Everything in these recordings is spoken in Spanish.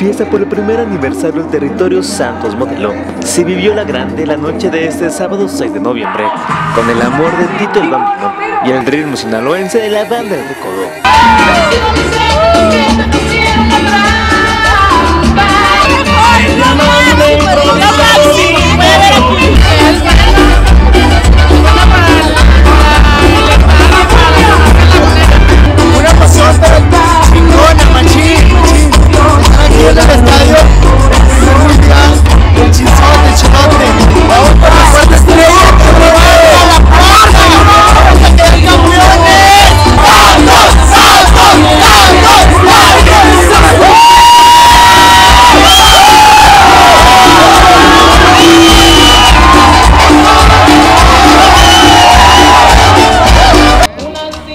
fiesta por el primer aniversario del territorio Santos Modelo. Se vivió la grande la noche de este sábado 6 de noviembre, con el amor de Tito el Bambino y el ritmo sinaloense de la Banda El Recodo.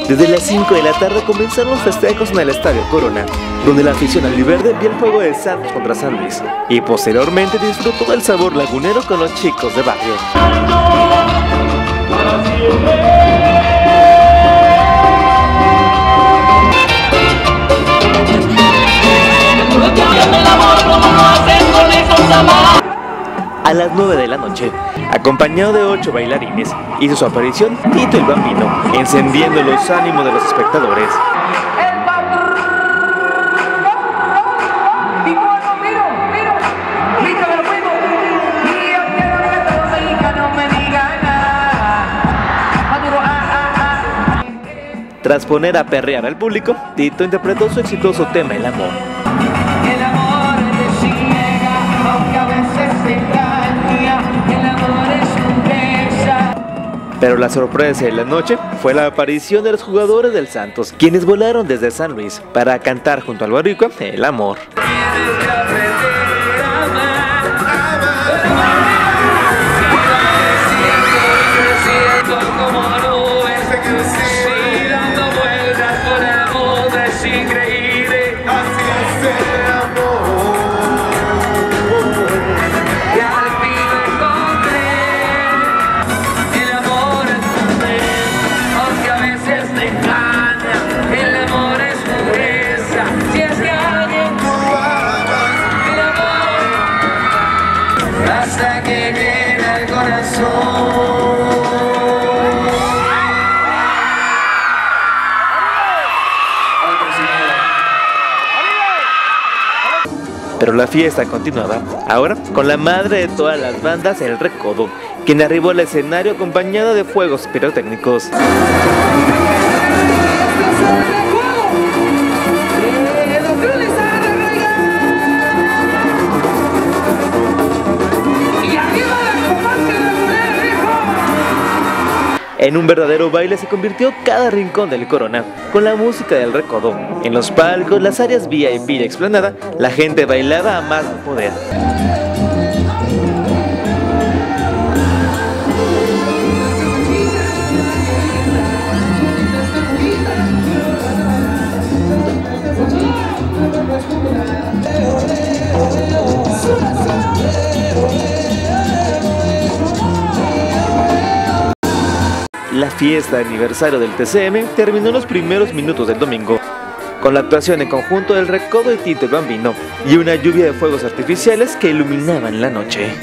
Desde las 5 de la tarde comenzaron los festejos en el Estadio Corona, donde la afición albiverde vio el juego de Santos contra San Luis y posteriormente disfrutó del sabor lagunero con los Chicos de Barrio. A las 9 de la noche, acompañado de 8 bailarines, hizo su aparición Tito el Bambino, encendiendo los ánimos de los espectadores. Tras poner a perrear al público, Tito interpretó su exitoso tema El Amor. Pero la sorpresa de la noche fue la aparición de los jugadores del Santos, quienes volaron desde San Luis para cantar junto al Boricua El Amor. Pero la fiesta continuaba, ahora con la madre de todas las bandas, el Recodo, quien arribó al escenario acompañada de fuegos pirotécnicos. En un verdadero baile se convirtió cada rincón del Corona, con la música del Recodo. En los palcos, las áreas VIP y explanada, la gente bailaba a más no poder. La fiesta de aniversario del TSM terminó en los primeros minutos del domingo, con la actuación en conjunto del Recodo y Tito el Bambino, y una lluvia de fuegos artificiales que iluminaban la noche.